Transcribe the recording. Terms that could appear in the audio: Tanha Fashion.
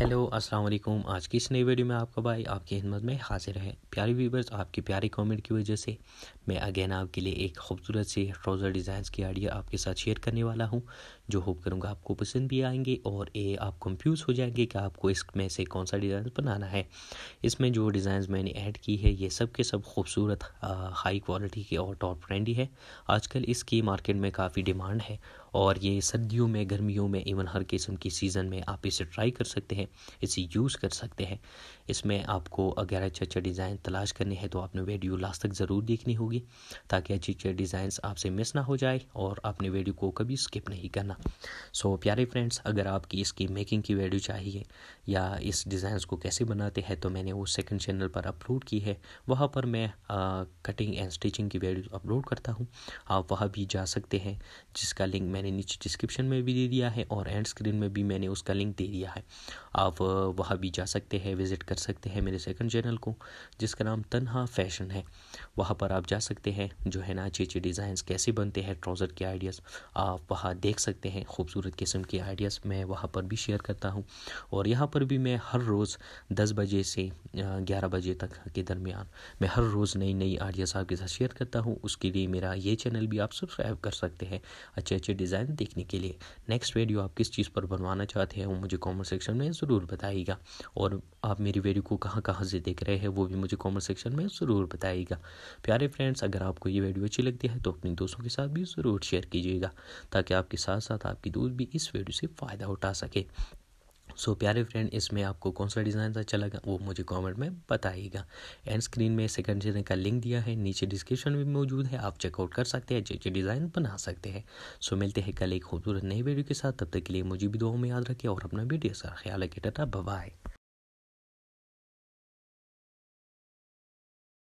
Hello अस्सलाम वालेकुम। आज की इस नई वीडियो में आपका भाई आपकी खिदमत में हाजिर है। प्यारे व्यूवर्स, आपकी प्यारी कमेंट की वजह से मैं अगेन आपके लिए एक खूबसूरत सी ट्राउज़र डिज़ाइंस की आइडिया आपके साथ शेयर करने वाला हूं, जो होप करूंगा आपको पसंद भी आएंगे और ये आप कंफ्यूज हो जाएंगे कि आपको इसमें से कौन सा डिज़ाइन बनाना है। इसमें जो डिज़ाइन मैंने ऐड की है ये सब के सब खूबसूरत, हाई क्वालिटी के और टॉप ट्रेंडी है। आजकल इसकी मार्केट में काफ़ी डिमांड है और ये सर्दियों में, गर्मियों में, इवन हर किस्म की सीज़न में आप इसे ट्राई कर सकते हैं, इसे यूज़ कर सकते हैं। इसमें आपको अगर अच्छे अच्छे डिज़ाइन तलाश करने हैं तो आपने वीडियो लास्ट तक ज़रूर देखनी होगी ताकि अच्छे अच्छे डिज़ाइंस आपसे मिस ना हो जाए और आपने वीडियो को कभी स्किप नहीं करना। सो प्यारे फ्रेंड्स, अगर आपकी इसकी मेकिंग की वीडियो चाहिए या इस डिज़ाइंस को कैसे बनाते हैं तो मैंने वो सेकंड चैनल पर अपलोड की है। वहाँ पर मैं कटिंग एंड स्टिचिंग की वीडियो अपलोड करता हूँ, आप वहाँ भी जा सकते हैं, जिसका लिंक मैंने नीचे डिस्क्रिप्शन में भी दे दिया है और एंड स्क्रीन में भी मैंने उसका लिंक दे दिया है। आप वहाँ भी जा सकते हैं, विज़िट कर सकते हैं मेरे सेकंड चैनल को जिसका नाम तन्हा फैशन है। वहाँ पर आप जा सकते हैं, जो है ना, अच्छे अच्छे डिज़ाइंस कैसे बनते हैं ट्राउज़र के आइडियाज़ आप वहाँ देख सकते हैं। खूबसूरत किस्म के आइडियाज़ मैं वहाँ पर भी शेयर करता हूँ और यहाँ पर भी मैं हर रोज़ 10 बजे से 11 बजे तक के दरमियान मैं हर रोज़ नई नई आइडियाज़ आपके साथ शेयर करता हूँ। उसके लिए मेरा ये चैनल भी आप सब्सक्राइब कर सकते हैं अच्छे अच्छे डिज़ाइन देखने के लिए। नेक्स्ट वीडियो आप किस चीज़ पर बनवाना चाहते हैं वो मुझे कमेंट सेक्शन में ज़रूर बताइएगा और आप मेरी वीडियो को कहाँ कहाँ से देख रहे हैं वो भी मुझे कमेंट सेक्शन में ज़रूर बताइएगा। प्यारे फ्रेंड्स, अगर आपको ये वीडियो अच्छी लगती है तो अपने दोस्तों के साथ भी ज़रूर शेयर कीजिएगा ताकि आपके साथ साथ आपके दोस्त भी इस वीडियो से फ़ायदा उठा सके। सो प्यारे फ्रेंड, इसमें आपको कौन सा डिज़ाइन अच्छा लगा वो मुझे कमेंट में बताइएगा। एंड स्क्रीन में सेकंड चैनल का लिंक दिया है, नीचे डिस्क्रिप्शन में मौजूद है, आप चेकआउट कर सकते हैं, अच्छे डिज़ाइन बना सकते हैं। सो मिलते हैं कल एक खूबसूरत नई वीडियो के साथ। तब तक के लिए मुझे भी दुआओं में याद रखें और अपना भी ढेर सारा ख्याल रखें। Tata bye.